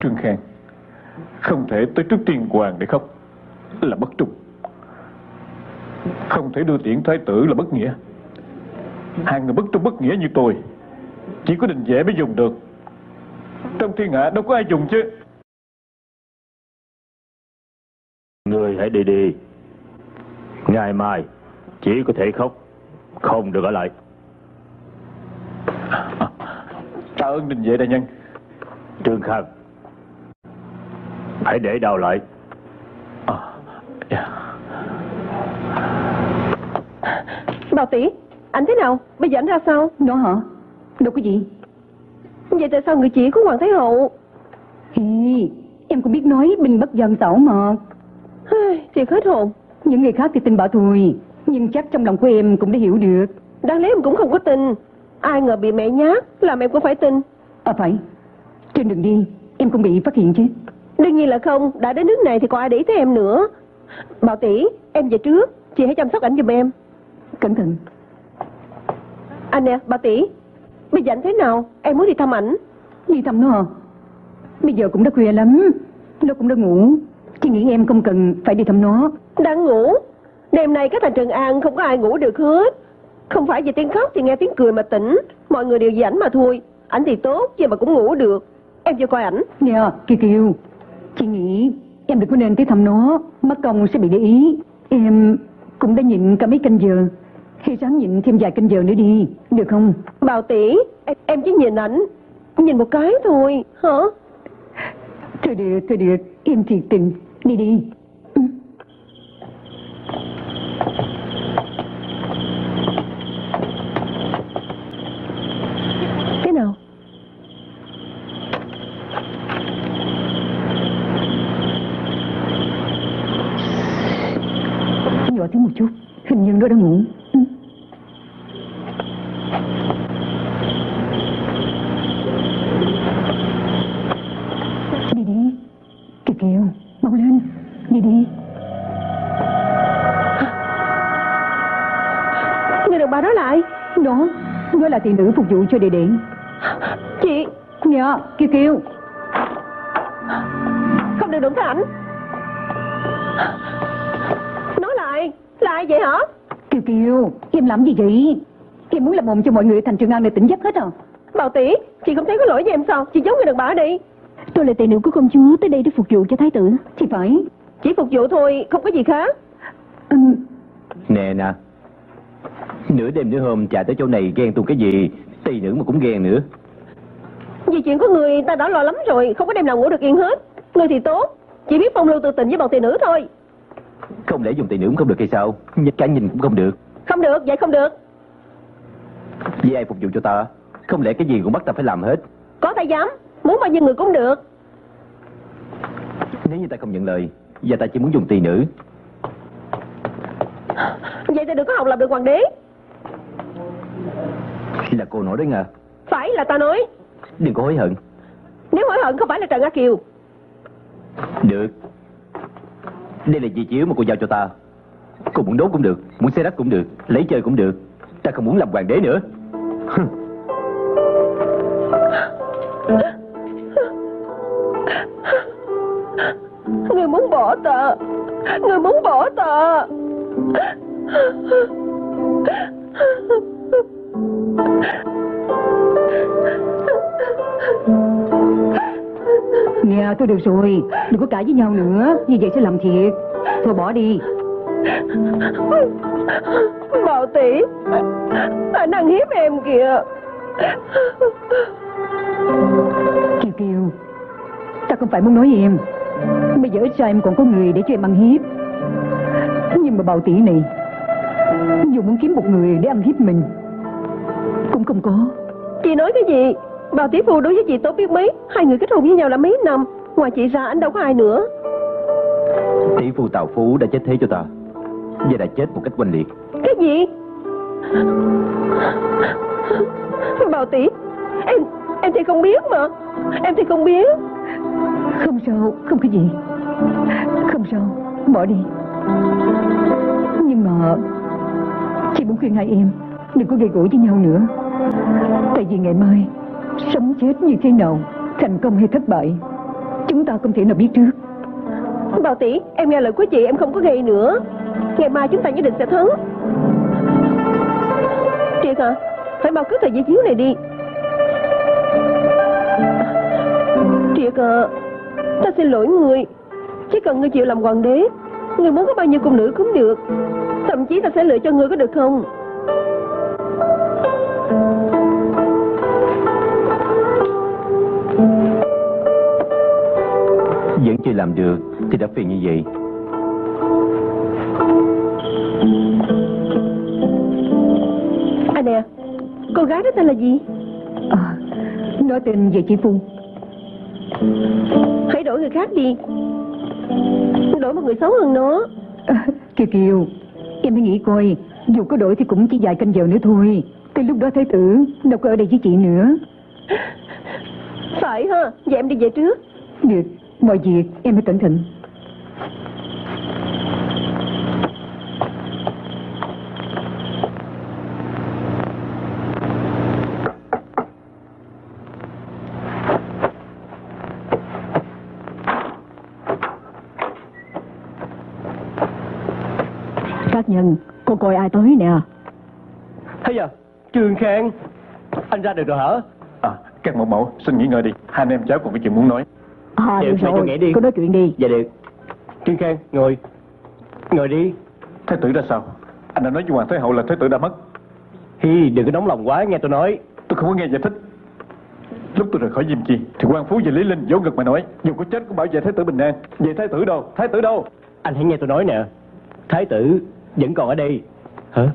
Trương Khang không thể tới trước tiên hoàng để khóc là bất trung, không thể đưa tiễn thái tử là bất nghĩa. Hàng người bất trung bất nghĩa như tôi chỉ có Đình Dễ mới dùng được, trong thiên hạ đâu có ai dùng chứ. Người hãy đi đi, ngày mai chỉ có thể khóc, không được ở lại. Tạ ơn Đình Dễ đại nhân. Trương Khang, hãy để đào lại. Bà tỷ, anh thế nào? Bây giờ anh ra sao? Nó hả? Đâu có gì. Vậy tại sao người chị của Hoàng Thái Hậu? Hi, em cũng biết nói binh bất giận tẩu mà. Thiệt hết hồn. Những người khác thì tin bảo thôi, nhưng chắc trong lòng của em cũng đã hiểu được. Đáng lẽ em cũng không có tin, ai ngờ bị mẹ nhát làm em cũng phải tin. Phải. Trên đường đi em cũng bị phát hiện chứ? Đương nhiên là không. Đã đến nước này thì còn ai để ý tới em nữa. Bảo tỷ, em về trước. Chị hãy chăm sóc ảnh giùm em. Cẩn thận. Anh nè, bà tỷ, bây giờ anh thế nào? Em muốn đi thăm ảnh. Đi thăm nó hả? Bây giờ cũng đã khuya lắm, nó cũng đã ngủ. Chị nghĩ em không cần phải đi thăm nó. Đang ngủ? Đêm nay các thành Trường An không có ai ngủ được hết. Không phải vì tiếng khóc thì nghe tiếng cười mà tỉnh. Mọi người đều vì ảnh mà thôi. Ảnh thì tốt, vậy mà cũng ngủ được. Em vô coi ảnh. Nè, Kiều Kiều, chị nghĩ em đừng có nên tới thăm nó, mất công sẽ bị để ý. Em cũng đã nhịn cả mấy canh giờ, hay ráng nhịn thêm vài canh giờ nữa đi, được không? Bào tỷ, em chỉ nhìn ảnh, nhìn một cái thôi, hả? Thôi được, em thiệt tình, đi đi. Thế nào? Nhỏ tiếng một chút, hình như nó đang ngủ. Là thị nữ phục vụ cho đệ đệ. Chị nhờ Kiều Kiều, không được đụng tới ảnh. Nói lại, lại vậy hả? Kiều Kiều, em làm gì vậy? Em muốn làm mồm cho mọi người thành Trường An để tỉnh giấc hết à? Bảo tỷ, chị không thấy có lỗi với em sao? Chị giống người đàn bà đi. Tôi là thị nữ của công chúa, tới đây để phục vụ cho thái tử. Chị phải. Chỉ phục vụ thôi, không có gì khác. Nè nè, nửa đêm nửa hôm chạy tới chỗ này ghen tuông cái gì? Tỳ nữ mà cũng ghen nữa. Vì chuyện của người ta đã lo lắm rồi, không có đêm nào ngủ được yên hết. Người thì tốt, chỉ biết phong lưu tự tình với bọn tỳ nữ thôi. Không lẽ dùng tỳ nữ cũng không được hay sao? Nhìn cả nhìn cũng không được. Không được, vậy không được. Vì ai phục vụ cho ta? Không lẽ cái gì cũng bắt ta phải làm hết? Có ta dám, muốn bao nhiêu người cũng được. Nếu như ta không nhận lời, và ta chỉ muốn dùng tỳ nữ, vậy ta đừng có học làm được hoàng đế. Là cô nói đấy nha. Phải, là ta nói. Đừng có hối hận. Nếu hối hận không phải là Trần Á Kiều. Được. Đây là vị chiếu mà cô giao cho ta. Cô muốn đốt cũng được, muốn xe đắt cũng được, lấy chơi cũng được. Ta không muốn làm hoàng đế nữa. Người muốn bỏ ta, người muốn bỏ ta. Nè, tôi được rồi, đừng có cãi với nhau nữa, như vậy sẽ làm thiệt. Thôi bỏ đi. Bảo tỷ, anh đang hiếp em kìa. Kiều Kiều, ta không phải muốn nói với em, bây giờ ít ra em còn có người để cho em ăn hiếp. Nhưng mà Bảo tỷ này, dù muốn kiếm một người để ăn hiếp mình cũng không có. Chị nói cái gì? Bảo tỷ phu đối với chị tốt biết mấy. Hai người kết hôn với nhau đã mấy năm, ngoài chị ra anh đâu có ai nữa. Tỷ phu Tào Phú đã chết thế cho ta, và đã chết một cách oanh liệt. Cái gì? Bảo tỷ, em thì không biết mà. Em thì không biết. Không sao, không cái gì. Không sao, bỏ đi. Nhưng mà chị muốn khuyên hai em đừng có gây gổ với nhau nữa. Tại vì ngày mai sống chết như thế nào, thành công hay thất bại, Chúng ta không thể nào biết trước. Bảo tỷ, em nghe lời của chị, em không có gây nữa. Ngày mai chúng ta nhất định sẽ thắng. Triệt à, phải mau cứu thời giải chiếu này đi. Triệt à, ta xin lỗi người. Chỉ cần ngươi chịu làm hoàng đế, người muốn có bao nhiêu cung nữ cũng được. Thậm chí ta sẽ lựa cho ngươi, có được không? Vẫn chưa làm được thì đã phiền như vậy. À nè, cô gái đó tên là gì? Nói tên về chị Phu. Hãy đổi người khác đi, đổi một người xấu hơn nó. Kiều Kiều, em hãy nghĩ coi, dù có đổi thì cũng chỉ vài canh giờ nữa thôi. Tới lúc đó Thái tử đâu có ở đây với chị nữa. Phải ha, vậy em đi về trước. Được, mọi việc em hãy cẩn thận. Các nhân, cô coi ai tới nè. Thấy giờ, Trương Khang. Anh ra được rồi hả? Các mẫu mẫu, xin nghỉ ngơi đi. Hai anh em cháu còn có chuyện muốn nói. Được rồi, nghỉ đi. Cô nói chuyện đi. Dạ được. Trương Khang, ngồi. Ngồi đi. Thái tử ra sao? Anh đã nói với Hoàng Thái Hậu là Thái tử đã mất. Hi, đừng có nóng lòng quá, nghe tôi nói. Tôi không có nghe giải thích. Lúc tôi rời khỏi Diêm Chi thì Quang Phú và Lý Linh vỗ ngực mà nói, dù có chết cũng bảo vệ Thái tử bình an. Vậy Thái tử đâu? Thái tử đâu? Anh hãy nghe tôi nói nè. Thái tử vẫn còn ở đây. Hả?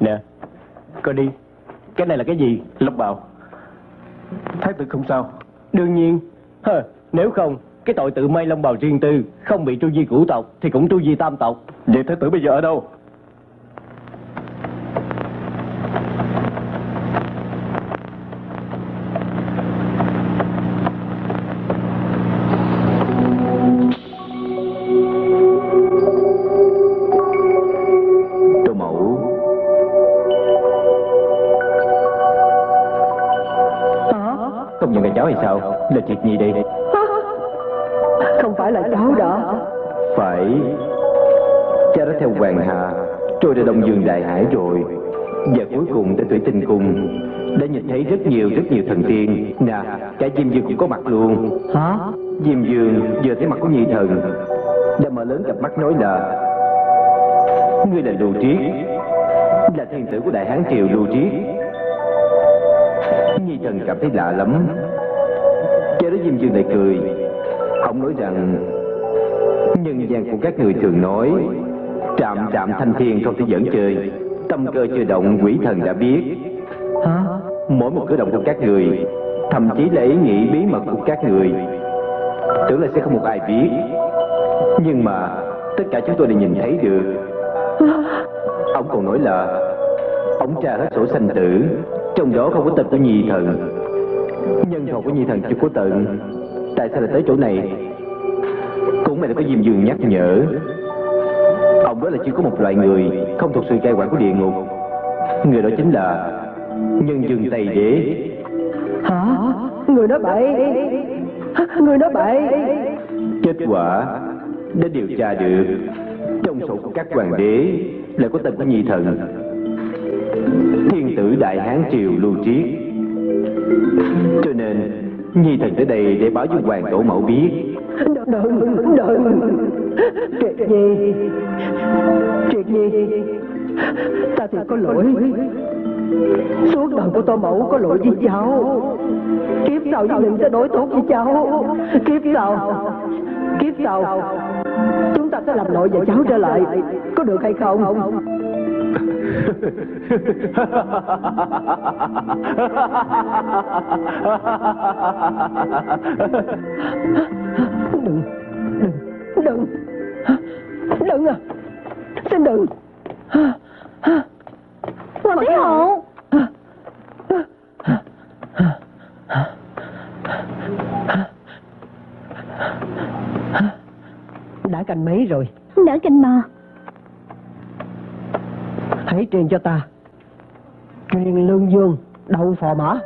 Nè, coi đi. Cái này là cái gì? Lộc bào. Thái tử không sao. Đương nhiên. Nếu không, cái tội tự may long bào riêng tư, không bị tru di cửu tộc thì cũng tru di tam tộc. Vậy Thái tử bây giờ ở đâu? Là Triệt Nhi đây. Không phải là cháu đó. Phải. Cha đã theo Hoàng Hà trôi ra Đông Dương Đại Hải rồi. Và cuối cùng tới Thủy Tinh Cung, đã nhìn thấy rất nhiều thần tiên. Nè, cả Diêm Dương cũng có mặt luôn. Hả? Diêm Dương vừa thấy mặt của Nhị Thần đã mở lớn cặp mắt nói là ngươi là Lưu Triết, là thiên tử của Đại Hán Triều Lưu Triết. Nhị Thần cảm thấy lạ lắm. Cha đó Diêm Dương lại cười. Ông nói rằng nhân gian của các người thường nói trạm thanh thiên không thể dẫn chơi. Tâm cơ chưa động, quỷ thần đã biết. Mỗi một cử động của các người, thậm chí là ý nghĩ bí mật của các người, tưởng là sẽ không một ai biết, nhưng mà tất cả chúng tôi đều nhìn thấy được. Ông còn nói là ông tra hết sổ sanh tử, trong đó không có tên của Nhi Thần. Nhân thọ của Nhi Thần chưa có tận. Tại sao lại tới chỗ này? Cũng mày đã có Diêm Dương nhắc nhở. Ông đó là chỉ có một loại người không thuộc sự cai quản của địa ngục. Người đó chính là Nhân Dương Tây Đế. Hả? Người đó bậy. Người đó bậy. Kết quả đã điều tra được, trong sổ của các hoàng đế lại có tên của Nhi Thần, thiên tử Đại Hán Triều Lưu Triết. Cho nên Nhi Thần tới đây để báo với Hoàng Tổ Mẫu biết. Đừng Triệt Nhi, ta thì có lỗi. Suốt đời của Tổ Mẫu có lỗi với cháu. Kiếp sau nhất định sẽ đối tốt với cháu. Kiếp sau chúng ta sẽ làm nội và cháu trở lại. Có được hay không? Đừng à, xin đừng. Hoàng Thái Hậu, đã canh mấy rồi? Đã canh mà. Hãy truyền cho ta truyền lương dương đậu phò mã.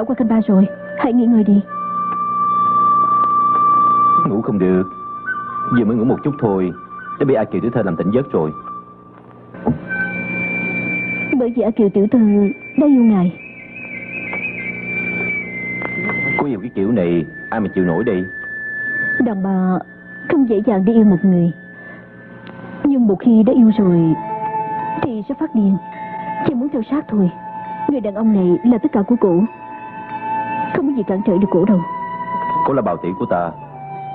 đã qua canh ba rồi, hãy nghỉ ngơi đi. Ngủ không được, vừa mới ngủ một chút thôi đã bị A Kiều tiểu thư làm tỉnh giấc rồi. Bởi vì A Kiều tiểu thư đã yêu ngài. Có nhiều cái kiểu này ai mà chịu nổi đi. Đàn bà không dễ dàng đi yêu một người, nhưng một khi đã yêu rồi thì sẽ phát điên, chỉ muốn theo sát thôi. Người đàn ông này là tất cả của cổ, không có gì cản trở được cổ đâu. Cổ là bào tỷ của ta,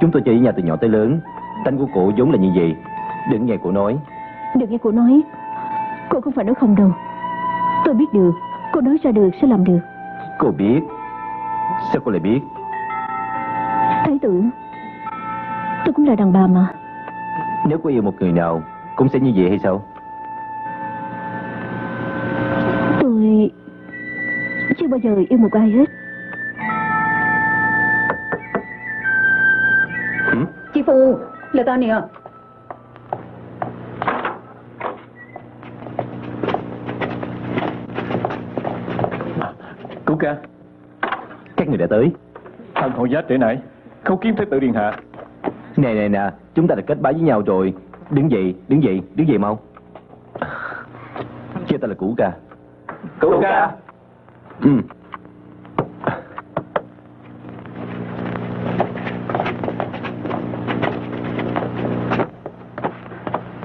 chúng tôi chơi với nhau từ nhỏ tới lớn, tánh của cổ vốn là như vậy. Đừng nghe cổ nói. Đừng nghe cổ nói. Cô không phải nói không đâu. Tôi biết được, cô nói ra được sẽ làm được. Cô biết. Sao cô lại biết? Thái tử, tôi cũng là đàn bà mà. Nếu cô yêu một người nào cũng sẽ như vậy hay sao? Tôi chưa bao giờ yêu một ai hết. Chị Phụ, là ta nè. Cú ca, các người đã tới. Thần hộ giá trễ nãy, khấu kiếm thái tử điện hạ. Nè, chúng ta đã kết bái với nhau rồi. Đứng dậy mau. Chứ ta là Cũ ca. Cũ ca. Ừ.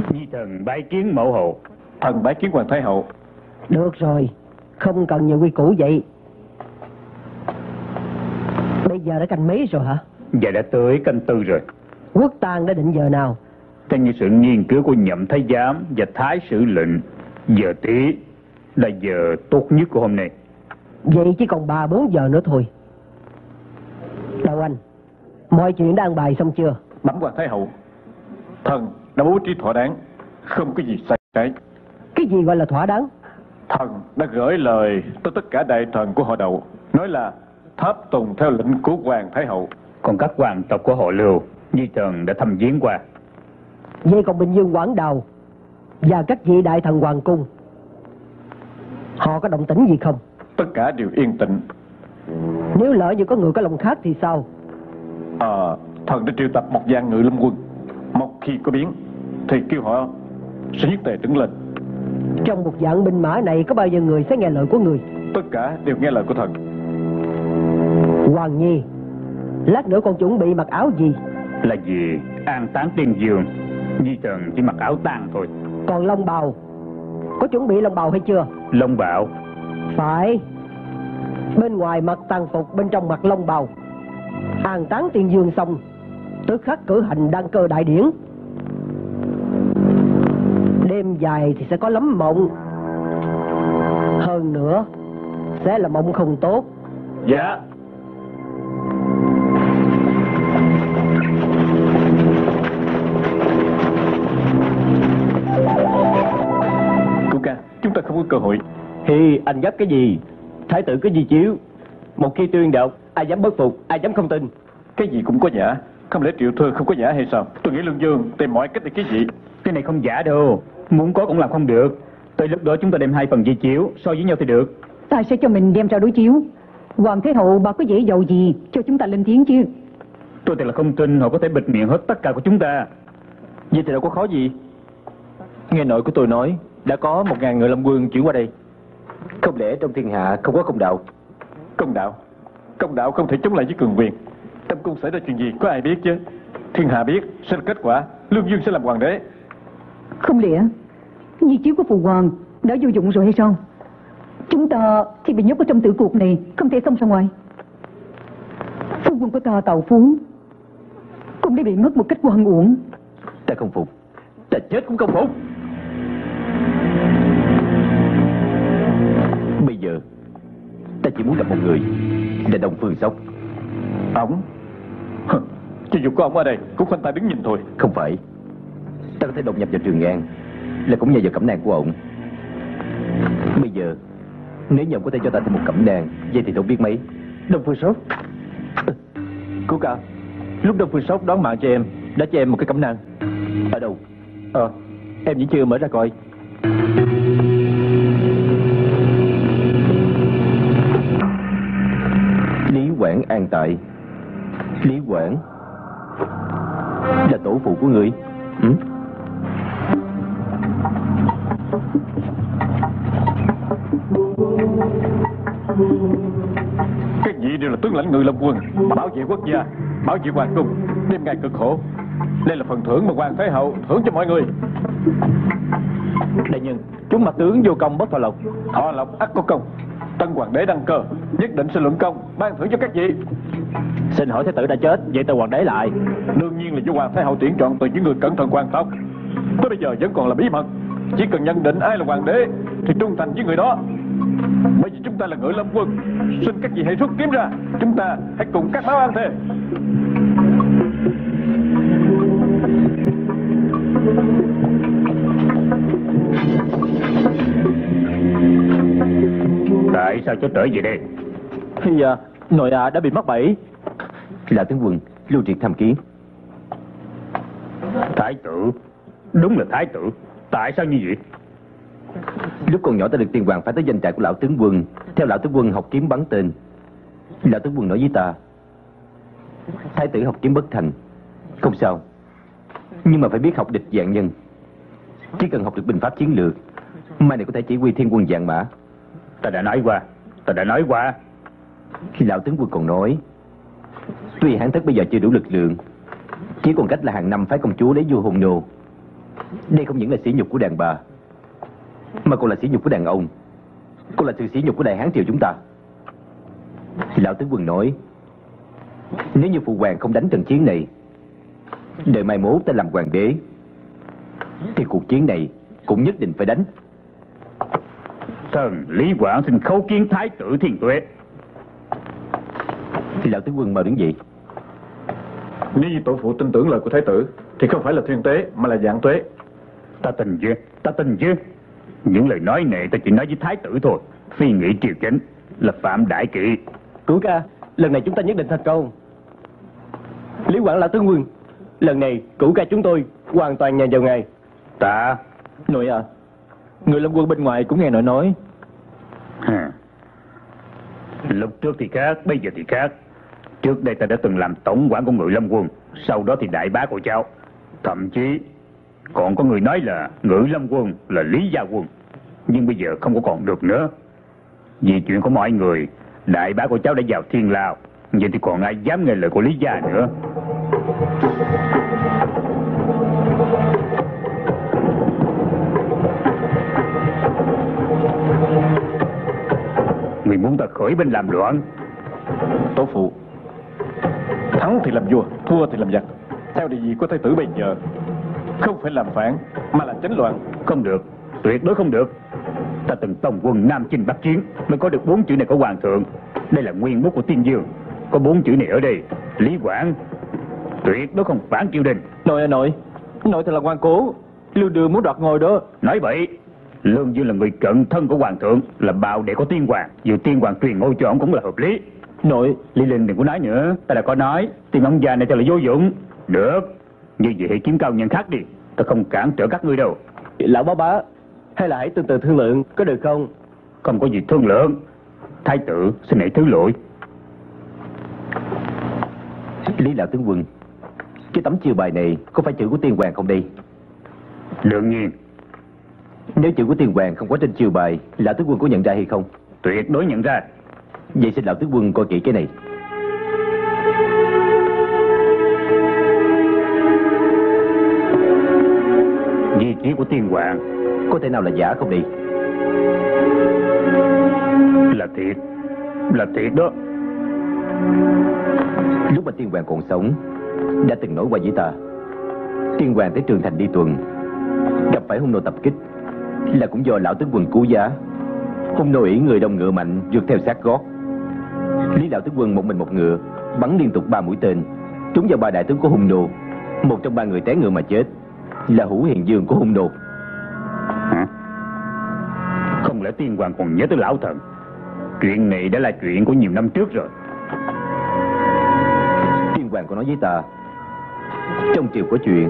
Nhi thần bái kiến mẫu hậu. Thần bái kiến hoàng thái hậu. Được rồi, không cần nhiều quy củ vậy. Bây giờ đã canh mấy rồi hả? Giờ đã tới canh tư rồi. Quốc tang đã định giờ nào? Theo như sự nghiên cứu của nhậm thái giám và thái sử lệnh, giờ tí là giờ tốt nhất của hôm nay. Vậy chỉ còn 3-4 giờ nữa thôi. Đào Anh, mọi chuyện đã ăn bài xong chưa? Bẩm hoàng thái hậu, thần đã bố trí thỏa đáng, không có gì sai trái. Cái gì gọi là thỏa đáng? Thần đã gửi lời tới tất cả đại thần của họ Đậu, nói là tháp tùng theo lệnh của hoàng thái hậu. Còn các hoàng tộc của họ Lưu, Nhi Trần đã thăm viếng qua. Vậy còn Bình Dương Quảng Đào và các vị đại thần hoàng cung, họ có động tĩnh gì không? Tất cả đều yên tĩnh. Nếu lỡ như có người có lòng khác thì sao? Thần đã triệu tập một dàn ngự lâm quân, một khi có biến thì kêu họ sẽ nhất tề đứng lên. Trong một dạng binh mã này có bao nhiêu người sẽ nghe lời của người? Tất cả đều nghe lời của thần. Hoàng Nhi, lát nữa con chuẩn bị mặc áo gì? Là gì? An táng tiên dương, Nhi Trần chỉ mặc áo tang thôi. Còn long bào, có chuẩn bị long bào hay chưa? Long bào? Phải. Bên ngoài mặc tang phục, bên trong mặc long bào. An táng tiên dương xong, tức khắc cử hành đăng cơ đại điển. Đêm dài thì sẽ có lắm mộng, hơn nữa sẽ là mộng không tốt. Dạ. Chúng ta không có cơ hội. Thì anh gấp cái gì? Thái tử cứ di chiếu, một khi tuyên đọc, ai dám bất phục, ai dám không tin. Cái gì cũng có giả, không lẽ Triệu Thư không có giả hay sao? Tôi nghĩ Lương Dương tìm mọi cách để cái gì. Cái này không giả đâu, muốn có cũng làm không được. Tới lúc đó chúng ta đem hai phần di chiếu so với nhau thì được. Ta sẽ cho mình đem ra đối chiếu. Hoàng thái hậu bà có dễ dầu gì cho chúng ta lên tiếng chứ? Tôi thì là không tin họ có thể bịt miệng hết tất cả của chúng ta. Vậy thì đâu có khó gì. Nghe nội của tôi nói đã có 1000 người lâm quân chuyển qua đây. Không lẽ trong thiên hạ không có công đạo? Công đạo? Công đạo không thể chống lại với cường quyền. Trong cung xảy ra chuyện gì có ai biết chứ? Thiên hạ biết sẽ là kết quả. Lương Dương sẽ làm hoàng đế. Không lẽ di chiếu của phụ hoàng đã vô dụng rồi hay sao? Chúng ta thì bị nhốt ở trong tử cuộc này, không thể xông ra ngoài. Phu quân của ta Tàu Phú cũng đã bị mất một cách oan uổng. Ta không phục, ta chết cũng không phục. Bây giờ ta chỉ muốn gặp một người, là Đông Phương Sóc. Ổng? Cho dù có ổng ở đây cũng khoanh tay đứng nhìn thôi. Không phải, ta có thể đột nhập vào Trường An là cũng nhờ vào cẩm nang của ổng. Bây giờ nếu như ổng có thể cho ta thêm một cẩm nang, vậy thì tôi biết mấy. Đông Phương Sóc, Cú ca, lúc Đông Phương Sóc đón mạng cho em đã cho em một cái cẩm nang. Ở đâu? Em vẫn chưa mở ra coi. Quảng an tại. Lý Quảng là tổ phụ của người. Các vị đều là tướng lãnh người làm quân, bảo vệ quốc gia, bảo vệ hoàng cung, đêm ngày cực khổ. Đây là phần thưởng mà Hoàng Thái Hậu thưởng cho mọi người. Đại nhân, chúng mà tướng vô công bất thọ lộc, thọ lộc ắt có công. Tân hoàng đế đăng cơ, nhất định sẽ luận công ban thưởng cho các vị. Xin hỏi thái tử đã chết, vậy tờ hoàng đế lại? Đương nhiên là do Hoàng Thái Hậu tuyển chọn từ những người cẩn thận quan tâm, tới bây giờ vẫn còn là bí mật. Chỉ cần nhận định ai là hoàng đế thì trung thành với người đó. Bởi vì chúng ta là ngự lâm quân, xin các vị hãy rút kiếm ra, chúng ta hãy cùng các báo an thề. Tại sao cháu trở về đây? Thì nội đã bị mắc bẫy. Là tướng quân Lưu Triệt tham kiến. Thái tử, đúng là thái tử. Tại sao như vậy? Lúc còn nhỏ ta được tiên hoàng phải tới danh trại của lão tướng quân, theo lão tướng quân học kiếm bắn tên. Lão tướng quân nói với ta, thái tử học kiếm bất thành, không sao, nhưng mà phải biết học địch dạng nhân. Chỉ cần học được binh pháp chiến lược, mai này có thể chỉ huy thiên quân vạn mã. Ta đã nói qua. Khi lão tướng quân còn nói, tuy Hán Thất bây giờ chưa đủ lực lượng, chỉ còn cách là hàng năm phái công chúa lấy vua Hung Nô. Đây không những là sỉ nhục của đàn bà, mà còn là sỉ nhục của đàn ông, còn là sự sỉ nhục của Đại Hán triều chúng ta. Lão tướng quân nói, nếu như phụ hoàng không đánh trận chiến này, đời mai mốt ta làm hoàng đế, thì cuộc chiến này cũng nhất định phải đánh. Thần Lý Quảng xin khấu kiến thái tử Thiên Tuệ. Thì lão tướng quân mời đứng dậy. Nếu như tổ phụ tin tưởng lời của thái tử thì không phải là thiên tế mà là dạng tuế. Ta tin chứ. Những lời nói này ta chỉ nói với thái tử thôi. Phi nghĩ triều chính là phạm đại kỵ. Cứu ca, lần này chúng ta nhất định thành công. Lý Quảng lão tướng quân, lần này cửu ca chúng tôi hoàn toàn nhờ vào ngài. Ta nội à, người lâm quân bên ngoài cũng nghe nội nói. Lúc trước thì khác, bây giờ thì khác. Trước đây ta đã từng làm tổng quản của ngự lâm quân, sau đó thì đại bá của cháu. Thậm chí còn có người nói là ngự lâm quân là Lý Gia Quân. Nhưng bây giờ không có còn được nữa. Vì chuyện của mọi người, đại bá của cháu đã vào thiên lao. Vậy thì còn ai dám nghe lời của Lý Gia nữa. Người muốn ta khởi binh làm loạn. Tổ phụ, thắng thì làm vua, thua thì làm giặc. Theo địa vị của thái tử bây giờ, không phải làm phản mà là chánh loạn. Không được, tuyệt đối không được. Ta từng tổng quân Nam Chinh Bắc Chiến mới có được 4 chữ này của hoàng thượng. Đây là nguyên bút của Tiên Dương, có 4 chữ này ở đây. Lý Quảng tuyệt đối không phản triều đình. Nội ơi nội, nội thật là ngoan cố. Lưu Đường muốn đoạt ngồi đó. Nói bậy. Lương Dương là người cận thân của hoàng thượng, là bào đệ của tiên hoàng, dù tiên hoàng truyền ngôi cho ông cũng là hợp lý. Nội, Lý Linh đừng có nói nữa, ta đã có nói tìm ông già này thật là vô dụng. Được, như vậy hãy kiếm cao nhân khác đi, ta không cản trở các ngươi đâu. Lão bá bá, hay là hãy từ từ thương lượng, có được không? Không có gì thương lượng. Thái tử xin hãy thứ lỗi. Lý lão tướng quân, cái tấm chiêu bài này có phải chữ của tiên hoàng không đi? Đương nhiên. Nếu chữ của tiên hoàng không có trên chiêu bài, lão tướng quân có nhận ra hay không? Tuyệt đối nhận ra. Vậy xin lão tướng quân coi kỹ cái này. Vị trí của tiên hoàng có thể nào là giả không đi? Là thiệt đó. Lúc mà tiên hoàng còn sống đã từng nói qua với ta, tiên hoàng tới Trường Thành đi tuần, gặp phải Hung Nô tập kích, là cũng do lão tướng quân cứu giá. Hung Nô ỷ người đông ngựa mạnh, vượt theo sát gót. Lý lão tướng quân một mình một ngựa, bắn liên tục 3 mũi tên trúng vào 3 đại tướng của Hung Nô. Một trong 3 người té ngựa mà chết, là Hữu Hiền Dương của Hung Nô. Hả? Không lẽ tiên hoàng còn nhớ tới lão thần? Chuyện này đã là chuyện của nhiều năm trước rồi. Tiên hoàng có nói với ta, trong triều có chuyện,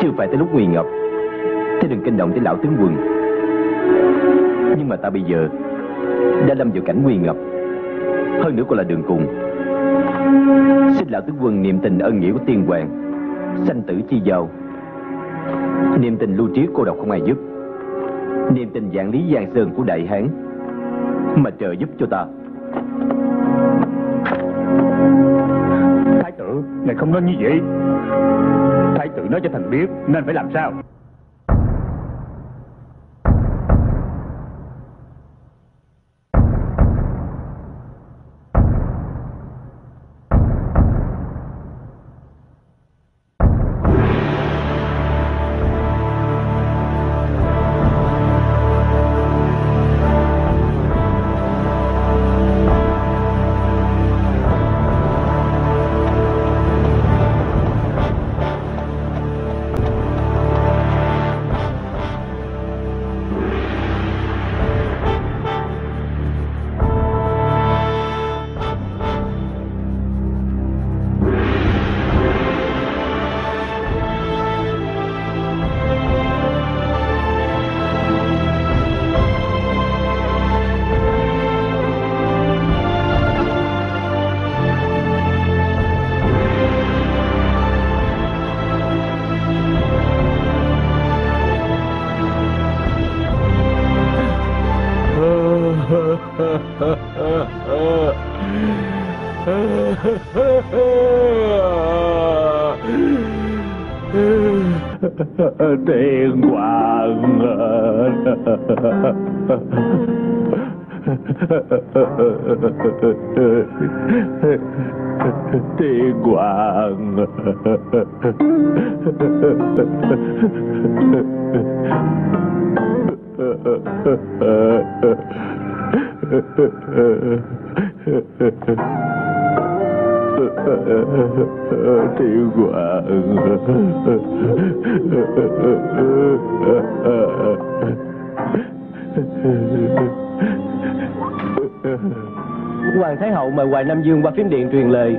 chưa phải tới lúc nguy ngập thế đừng kinh động tới lão tướng quân. Nhưng mà ta bây giờ đã lâm vào cảnh nguy ngập, hơn nữa còn là đường cùng. Xin lão tướng quân niệm tình ân nghĩa của tiên hoàng, sanh tử chi giao. Niệm tình Lưu Triệt cô độc không ai giúp, niệm tình vạn lý giang sơn của Đại Hán mà trời giúp cho ta. Thái tử, ngài không nên như vậy. Thái tử nói cho thần biết nên phải làm sao. Tiên hoàng tiên hoàng tiên Hoàng Thái Hậu mời Hoài Nam Dương qua phím điện truyền lời.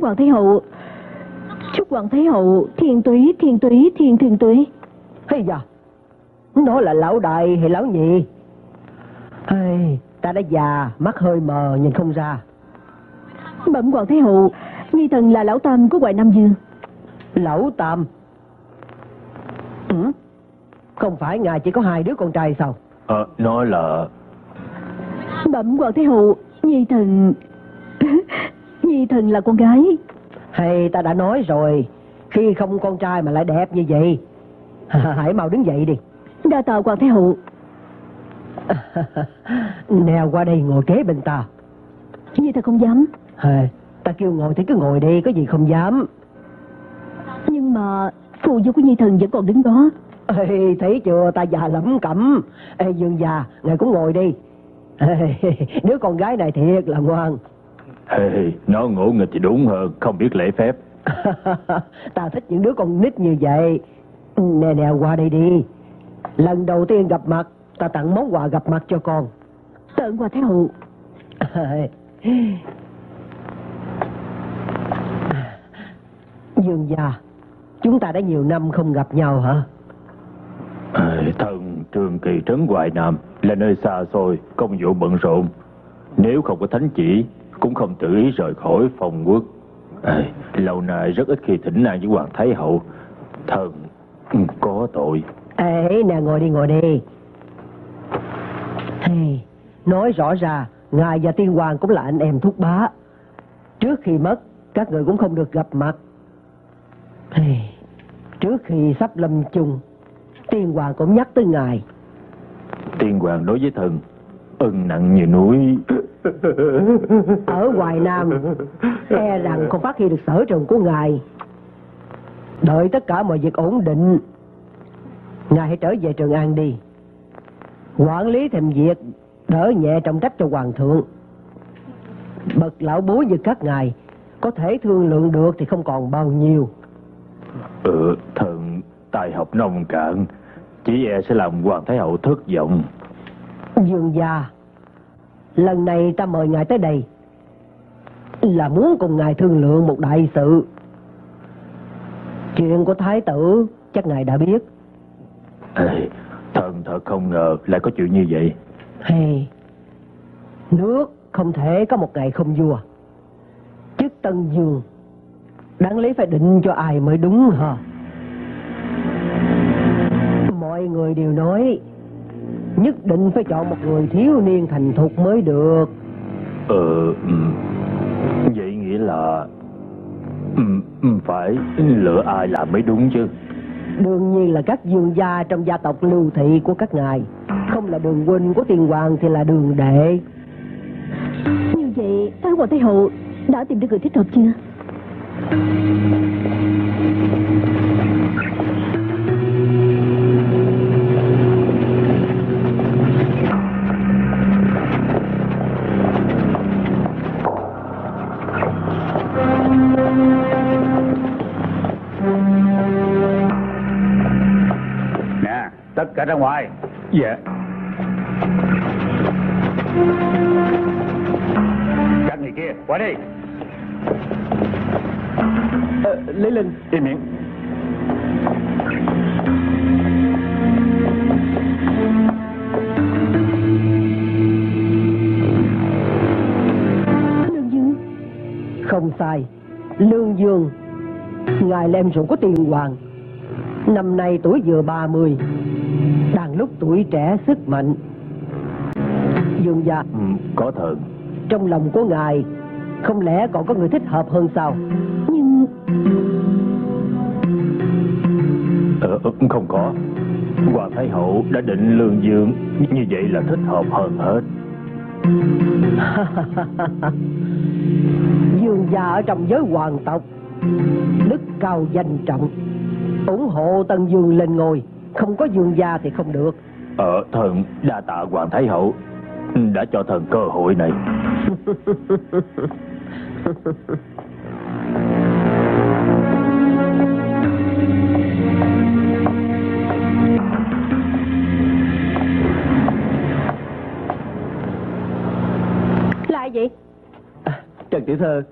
Hoàng Thái Hậu, chúc Hoàng Thái Hậu thiên tuế. Hay da, nó là lão đại hay lão nhị? Hey, ta đã già, mắt hơi mờ, nhìn không ra. Bẩm Hoàng Thái Hậu, nhi thần là lão tam của Hoài Nam Dương. Lão tam? Ừ? Không phải ngài chỉ có hai đứa con trai sao? Nó là... Bẩm Hoàng Thái Hậu, nhi thần là con gái. Hay, ta đã nói rồi, khi không con trai mà lại đẹp như vậy. Hãy mau đứng dậy đi. Đa tạ Hoàng Thái Hậu. Nèo qua đây ngồi kế bên ta. Nhi thần không dám. Hay, ta kêu ngồi thì cứ ngồi đi, có gì không dám. Nhưng mà phù du của nhi thần vẫn còn đứng đó. Ê, thấy chưa, ta già lắm cẩm. Ê, Dương già, ngài cũng ngồi đi. Ê, đứa con gái này thiệt là ngoan. Hey, nó ngỗ nghịch thì đúng hơn, không biết lễ phép. Ta thích những đứa con nít như vậy. Nè nè, qua đây đi. Lần đầu tiên gặp mặt, ta tặng món quà gặp mặt cho con. Tặng quà Thái Hậu. Dương già, chúng ta đã nhiều năm không gặp nhau hả? Thần Trường Kỳ trấn Hoài Nam là nơi xa xôi, công vụ bận rộn. Nếu không có thánh chỉ cũng không tự ý rời khỏi phòng quốc. Lâu nay rất ít khi thỉnh an với Hoàng Thái Hậu. Thần có tội. Ê, nè, ngồi đi, ngồi đi. Hey, nói rõ ra, ngài và tiên hoàng cũng là anh em thúc bá. Trước khi mất, các người cũng không được gặp mặt. Hey, trước khi sắp lâm chung, tiên hoàng cũng nhắc tới ngài. Tiên hoàng đối với thần ân nặng như núi. Ở Hoài Nam, e rằng không phát hiện được sở trường của ngài. Đợi tất cả mọi việc ổn định, ngài hãy trở về Trường An đi, quản lý thêm việc, đỡ nhẹ trọng trách cho hoàng thượng. bậc lão bối như các ngài có thể thương lượng được thì không còn bao nhiêu. Thần tài học nông cạn, chỉ e sẽ làm hoàng thái hậu thất vọng. Dương gia, lần này ta mời ngài tới đây là muốn cùng ngài thương lượng một đại sự. Chuyện của thái tử chắc ngài đã biết. Thần thật không ngờ lại có chuyện như vậy. Nước không thể có một ngày không vua. Chức Tân Dương đáng lý phải định cho ai mới đúng hả? Mọi người đều nói nhất định phải chọn một người thiếu niên thành thục mới được. Vậy nghĩa là phải lựa ai là mới đúng chứ? Đương nhiên là các dương gia trong gia tộc Lưu Thị của các ngài. Không là đường huynh của Tiền Hoàng thì là đường đệ. Như vậy Thái Hoàng Thái Hậu đã tìm được người thích hợp chưa? Nè, tất cả ra ngoài. Dạ. Các người kia, qua đi. Lý Linh, im miệng. Lương Dương. Không sai, Lương Dương, ngài là em ruột của Tiền Hoàng. Năm nay tuổi vừa 30, đang lúc tuổi trẻ sức mạnh. Dương gia, có thần. Trong lòng của ngài không lẽ còn có người thích hợp hơn sao? Nhưng không có. Hoàng Thái Hậu đã định Lương Dương như vậy là thích hợp hơn hết. Dương gia ở trong giới hoàng tộc đức cao danh trọng, ủng hộ Tân Dương lên ngôi. Không có Dương gia thì không được. Thần đa tạ Hoàng Thái Hậu đã cho thần cơ hội này. Là ai vậy? Trần Tiểu Thơ,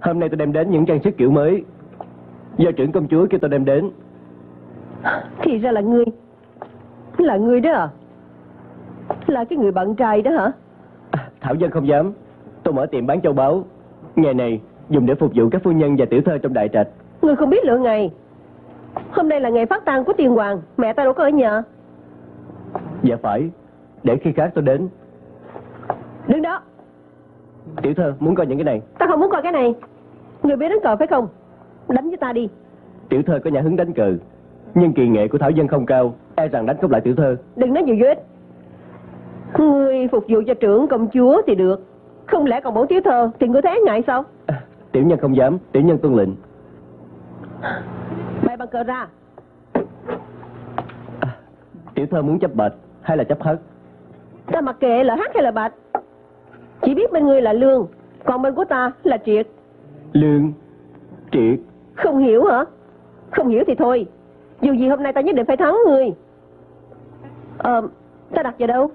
hôm nay tôi đem đến những trang sức kiểu mới. Do trưởng công chúa kêu tôi đem đến. Thì ra là ngươi. Là ngươi đó à? Là cái người bạn trai đó hả? Thảo Dân không dám. Tôi mở tiệm bán châu báu, nghề này dùng để phục vụ các phu nhân và tiểu thơ trong đại trạch. Ngươi không biết lựa ngày. Hôm nay là ngày phát tang của Tiền Hoàng. Mẹ ta đâu có ở nhà. Dạ phải. Để khi khác tôi đến. Đứng đó. Tiểu thơ muốn coi những cái này. Ta không muốn coi cái này. Ngươi biết đánh cờ phải không? Đánh với ta đi. Tiểu thơ có nhà hứng đánh cờ, nhưng kỳ nghệ của Thảo Dân không cao, e rằng đánh không lại tiểu thơ. Đừng nói nhiều vô ích. Ngươi phục vụ cho trưởng công chúa thì được, không lẽ còn bổ tiểu thơ thì ngươi thấy ngại sao? Tiểu nhân không dám. Tiểu nhân tuân lệnh. Bày bàn cờ ra. Tiểu thơ muốn chấp bạch hay là chấp hất? Ta mặc kệ là hất hay là bạch. Chỉ biết bên ngươi là Lương, còn bên của ta là Triệt. Lương Triệt. Không hiểu hả? Không hiểu thì thôi, dù gì hôm nay ta nhất định phải thắng ngươi. Ta đặt vào đâu?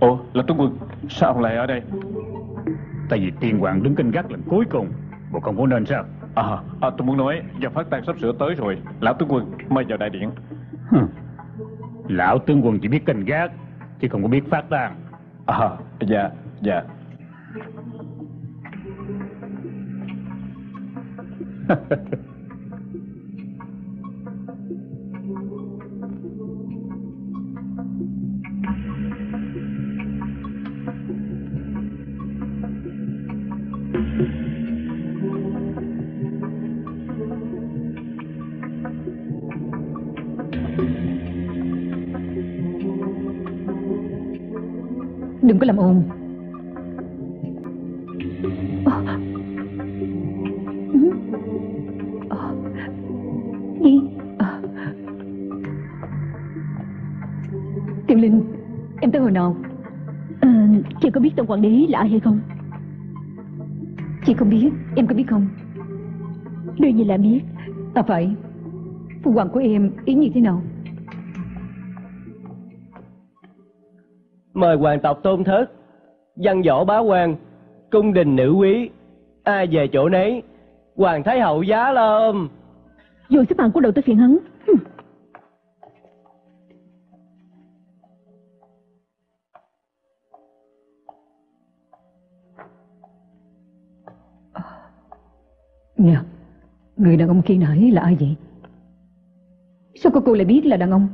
Ồ, là tướng quân. Sao ông lại ở đây? Tại vì Tiền Hoàng đứng canh gác lần cuối cùng. Bộ không muốn nên sao? Tôi muốn nói giờ phát tang sắp sửa tới rồi. Lão tướng quân mời vào đại điện. Lão tướng quân chỉ biết canh gác chứ không có biết phát tang. Dạ. Đừng có làm ồn. hồi nào? Chị có biết Tổng quản lý là ai hay không? Chị không biết, em có biết không? Đương nhiên là biết. À phải, phu hoàng của em ý như thế nào? Mời hoàng tộc tôn thất, văn võ bá quan, cung đình nữ quý, ai về chỗ nấy. Hoàng thái hậu giá lâm. Rồi xếp hàng của đầu tới phiền hắn. Nè, người đàn ông kia nãy là ai vậy? Sao cô lại biết là đàn ông?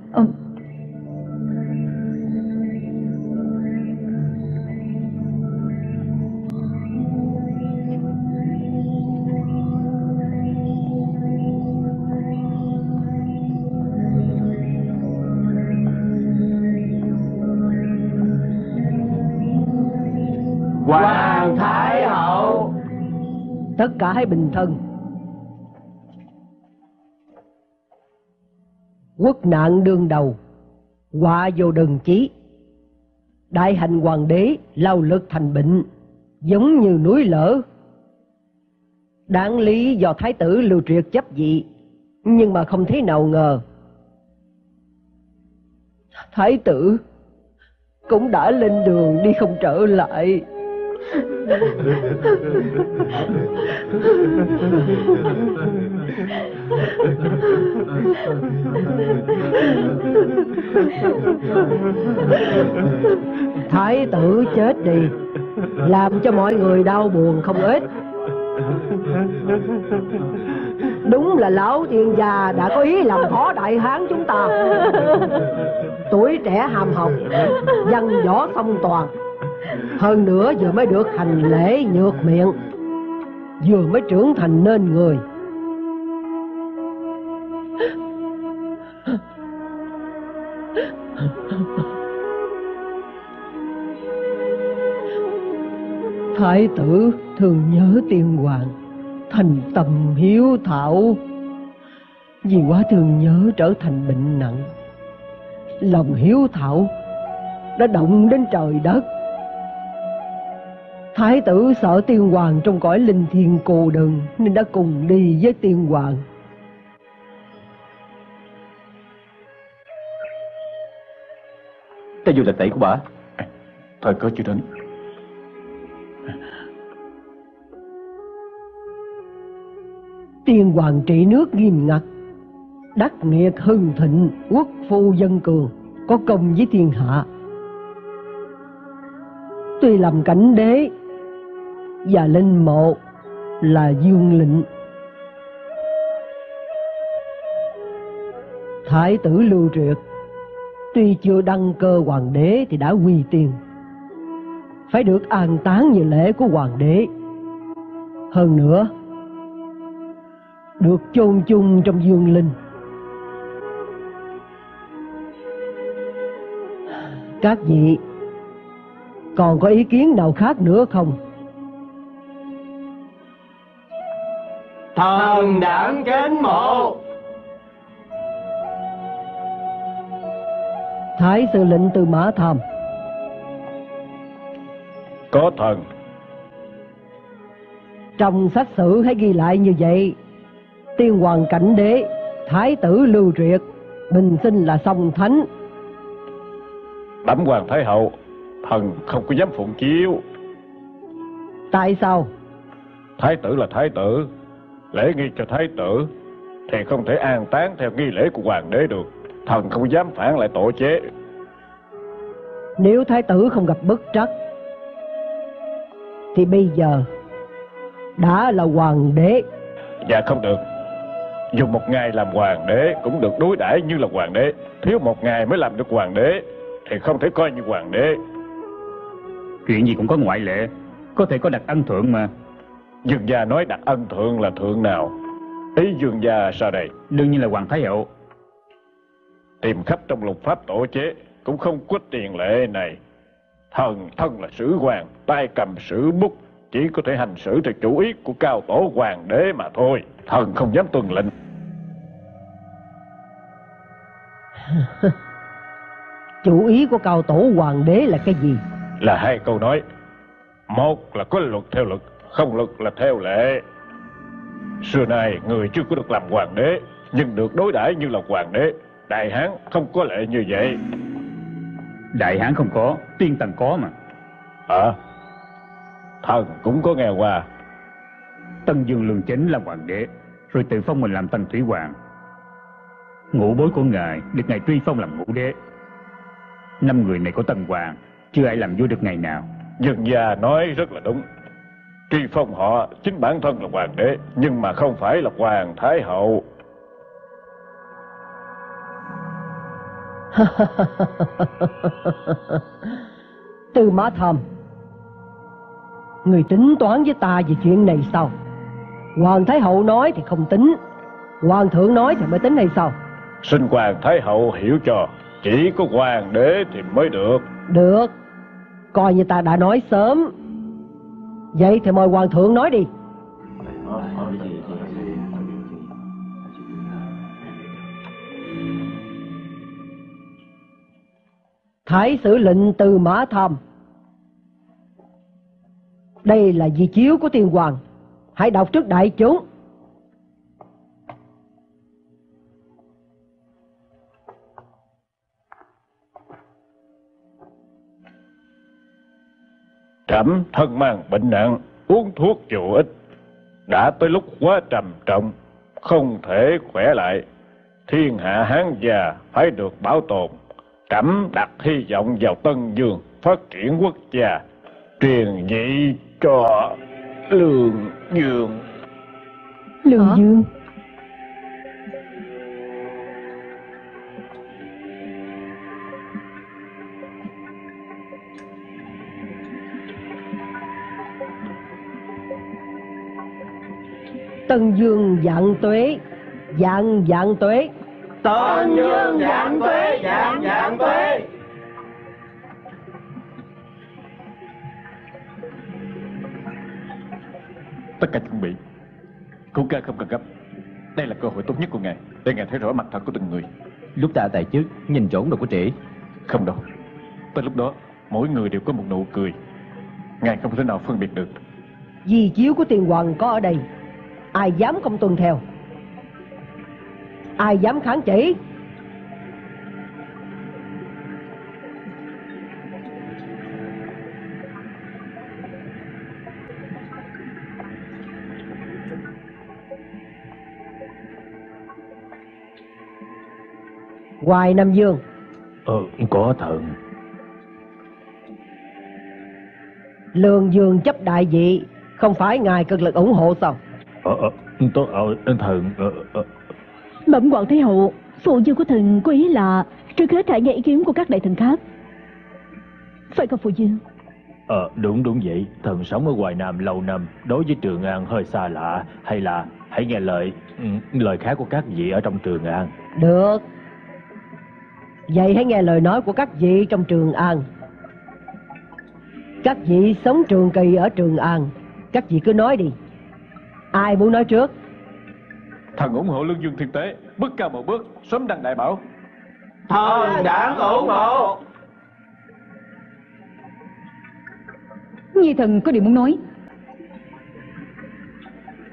Hoàng thái hậu, tất cả hãy bình thân. Quốc nạn đương đầu, họa vô đơn chí. Đại hành hoàng đế lao lực thành bệnh, giống như núi lở. Đáng lý do thái tử Lưu Triệt chấp vị, nhưng mà không thấy nào ngờ thái tử cũng đã lên đường đi không trở lại. Thái tử chết đi, làm cho mọi người đau buồn không ít. Đúng là lão tiền già đã có ý làm khó Đại Hán chúng ta. Tuổi trẻ hàm học, văn võ song toàn, hơn nữa vừa mới được hành lễ nhược miệng, vừa mới trưởng thành nên người. Thái tử thường nhớ tiên hoàng, thành tâm hiếu thảo, vì quá thương nhớ trở thành bệnh nặng. Lòng hiếu thảo đã động đến trời đất. Thái tử sợ tiên hoàng trong cõi linh thiền cô đơn, nên đã cùng đi với tiên hoàng. Cho dù là tẩy của bả, thời cơ chưa đến. Tiên hoàng trị nước nghiêm ngặt, đắc nghiệt hưng thịnh, quốc phu dân cường, có công với thiên hạ. Tuy làm cảnh đế và linh mộ là dương lệnh, thái tử Lưu Triệt tuy chưa đăng cơ hoàng đế thì đã quy tiên, phải được an táng như lễ của hoàng đế. Hơn nữa được chôn chung trong dương linh. Các vị còn có ý kiến nào khác nữa không? Thần đản kính mộ. Thái sư lệnh Tư Mã Tham. Có thần. Trong sách sử hãy ghi lại như vậy. Tiên hoàng cảnh đế, thái tử Lưu Triệt, bình sinh là song thánh. Đảnh hoàng thái hậu, thần không có dám phụng chiếu. Tại sao? Thái tử là thái tử, lễ nghi cho thái tử thì không thể an táng theo nghi lễ của hoàng đế được. Thần không dám phản lại tổ chế. Nếu thái tử không gặp bất trắc thì bây giờ đã là hoàng đế. Dạ không được. Dù một ngày làm hoàng đế cũng được đối đãi như là hoàng đế. Thiếu một ngày mới làm được hoàng đế thì không thể coi như hoàng đế. Chuyện gì cũng có ngoại lệ, có thể có đặc ân thượng mà. Dương gia nói đặc ân thượng là thượng nào? Ý dương gia sao đây? Đương nhiên là hoàng thái hậu. Tìm khắp trong lục pháp tổ chế cũng không có tiền lệ này. Thần thân là sử hoàng, tay cầm sử bút, chỉ có thể hành xử theo chủ ý của cao tổ hoàng đế mà thôi. Thần không dám tuân lệnh. Chủ ý của cao tổ hoàng đế là cái gì? Là hai câu nói. Một là có luật theo luật, không luật là theo lệ. Xưa nay người chưa có được làm hoàng đế, nhưng được đối đãi như là hoàng đế. Đại Hán không có lệ như vậy. Đại Hán không có, Tiên Tần có mà. Thần cũng có nghe qua. Tân Dương Lương Chính làm hoàng đế, rồi tự phong mình làm Tần Thủy Hoàng. Ngũ bối của ngài được ngài truy phong làm ngũ đế. 5 người này có Tần Hoàng, chưa ai làm vua được ngày nào. Dân gia nói rất là đúng. Truy phong họ, chính bản thân là hoàng đế, nhưng mà không phải là hoàng thái hậu. Tư Mã Thầm, người tính toán với ta về chuyện này sao? Hoàng thái hậu nói thì không tính, hoàng thượng nói thì mới tính hay sao? Xin hoàng thái hậu hiểu cho, chỉ có hoàng đế thì mới được. Được, coi như ta đã nói sớm. Vậy thì mời hoàng thượng nói đi. Thái sử lệnh Tư Mã Thầm, đây là di chiếu của tiên hoàng, hãy đọc trước đại chúng. Trẫm thân mang bệnh nặng, uống thuốc vô ích, đã tới lúc quá trầm trọng, không thể khỏe lại. Thiên hạ Hán gia phải được bảo tồn. Trẫm đặt hy vọng vào Tân Dương phát triển quốc gia, truyền dị cho Lương Dương. Lương Dương? Tân Dương vạn tuế, vạn vạn tuế. Tân Dương vạn tuế, vạn vạn tuế. Tất cả chuẩn bị, cậu ca không cần gấp. Đây là cơ hội tốt nhất của ngài, để ngài thấy rõ mặt thật của từng người. Lúc ta tại trước, nhìn trộn đồ của trễ. Không đâu, tới lúc đó mỗi người đều có một nụ cười, ngài không thể nào phân biệt được. Di chiếu của tiên hoàng có ở đây, ai dám không tuân theo, ai dám kháng chỉ? Hoài Nam Dương. Có thần. Lương Dương chấp đại vị, không phải ngài cực lực ủng hộ sao? Bẩm Hoàng Thái Hậu, phụ dương của thần có ý là trước hết hãy nghe ý kiến của các đại thần khác, phải không phụ dương? Đúng vậy. Thần sống ở Hoài Nam lâu năm, đối với Trường An hơi xa lạ. Hay là hãy nghe lời khác của các vị ở trong Trường An. Được, vậy hãy nghe lời nói của các vị trong Trường An. Các vị sống trường kỳ ở Trường An, các vị cứ nói đi. Ai muốn nói trước? Thần ủng hộ Lương Dương thiên tế, bước cao một bước, sớm đăng đại bảo. Thần đã ủng hộ. Nhi thần có điều muốn nói.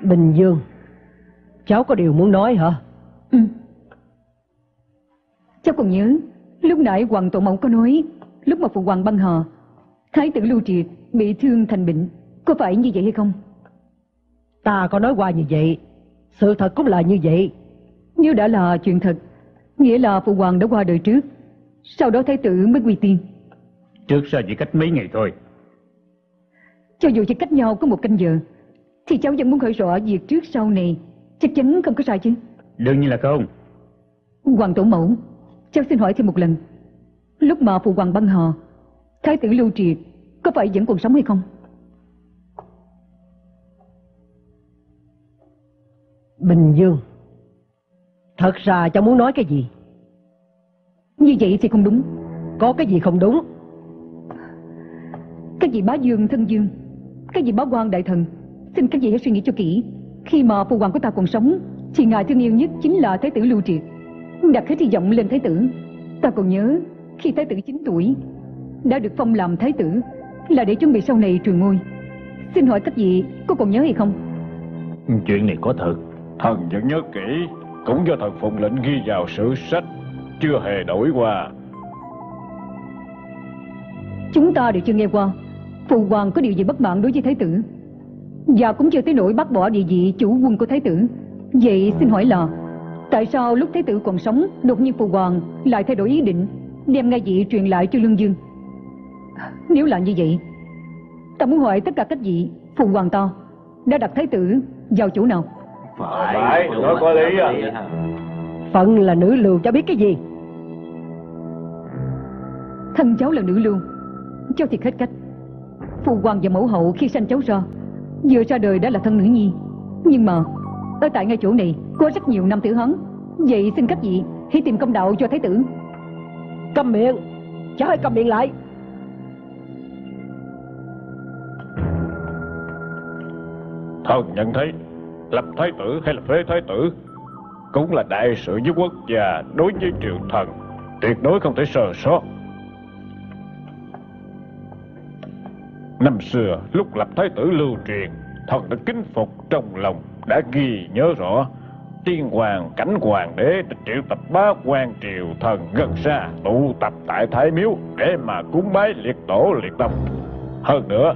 Bình Dương, cháu có điều muốn nói hả? Ừ. Cháu còn nhớ, lúc nãy Hoàng Tổ Mẫu có nói, lúc mà Phụ Hoàng băng hà, Thái tử Lưu Triệt bị thương thành bệnh, có phải như vậy hay không? Ta có nói qua như vậy, sự thật cũng là như vậy. Nếu đã là chuyện thật, nghĩa là Phụ Hoàng đã qua đời trước, sau đó Thái tử mới quy tiên. Trước sau chỉ cách mấy ngày thôi. Cho dù chỉ cách nhau có 1 canh giờ, thì cháu vẫn muốn hỏi rõ việc trước sau này, chắc chắn không có sai chứ? Đương nhiên là không. Hoàng Tổ Mẫu, cháu xin hỏi thêm một lần, lúc mà Phụ Hoàng băng hà, Thái tử Lưu Triệt có phải vẫn còn sống hay không? Bình Dương, thật ra cháu muốn nói cái gì? Như vậy thì không đúng. Có cái gì không đúng? Các vị Bá Dương, Thân Dương, các vị Bá Quan, đại thần, xin các vị hãy suy nghĩ cho kỹ. Khi mà Phụ Hoàng của ta còn sống, thì ngài thương yêu nhất chính là Thái tử Lưu Triệt, đặt hết hy vọng lên Thái tử. Ta còn nhớ Khi thái tử 9 tuổi đã được phong làm thái tử là để chuẩn bị sau này truyền ngôi. Xin hỏi các vị có còn nhớ hay không? Chuyện này có thật. Thần vẫn nhớ kỹ, cũng do thần phụng lệnh ghi vào sử sách, chưa hề đổi qua. Chúng ta đều chưa nghe qua phụ hoàng có điều gì bất mãn đối với thái tử, và cũng chưa tới nỗi bác bỏ địa vị chủ quân của thái tử. Vậy xin hỏi là tại sao lúc thái tử còn sống, đột nhiên phụ hoàng lại thay đổi ý định, đem ngai vị truyền lại cho Lương Dương? Nếu là như vậy, ta muốn hỏi tất cả các vị, phụ hoàng ta đã đặt thái tử vào chỗ nào? Phải, nói có lý à. Phận là nữ lưu, cháu biết cái gì? Thân cháu là nữ lưu, cháu thiệt hết cách. Phụ hoàng và mẫu hậu khi sanh cháu ra, vừa ra đời đã là thân nữ nhi. Nhưng mà ở tại ngay chỗ này có rất nhiều nam tử Hán. Vậy xin các vị hãy tìm công đạo cho thái tử. Câm miệng, cháu hãy câm miệng lại. Thần nhận thấy lập thái tử hay là phế thái tử cũng là đại sự với quốc gia, đối với triều thần tuyệt đối không thể sơ sót. Năm xưa lúc lập thái tử Lưu Triệt, thần đã kính phục trong lòng, đã ghi nhớ rõ. Tiên hoàng, cảnh hoàng đế đã triệu tập bá quan triều thần gần xa tụ tập tại Thái Miếu để mà cúng bái liệt tổ liệt tông. Hơn nữa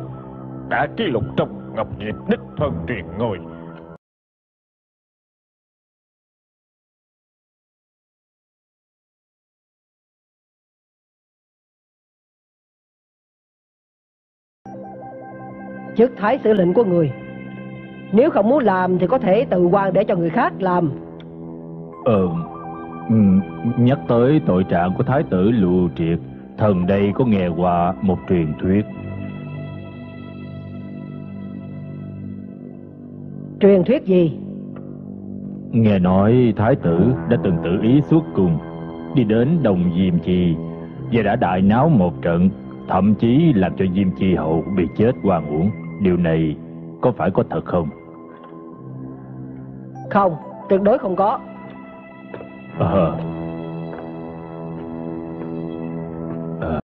đã ký lục trong ngọc diệp đích thân truyền ngôi. Trước thái sử lệnh của người, nếu không muốn làm thì có thể từ quan để cho người khác làm. Nhắc tới tội trạng của thái tử Lưu Triệt, thần đây có nghe qua một truyền thuyết. Truyền thuyết gì? Nghe nói thái tử đã từng tự ý xuất cung, đi đến Đồng Diêm Trì và đã đại náo một trận, thậm chí làm cho Diêm Trì hậu bị chết oan uổng. Điều này có phải có thật không? Không, tuyệt đối không có.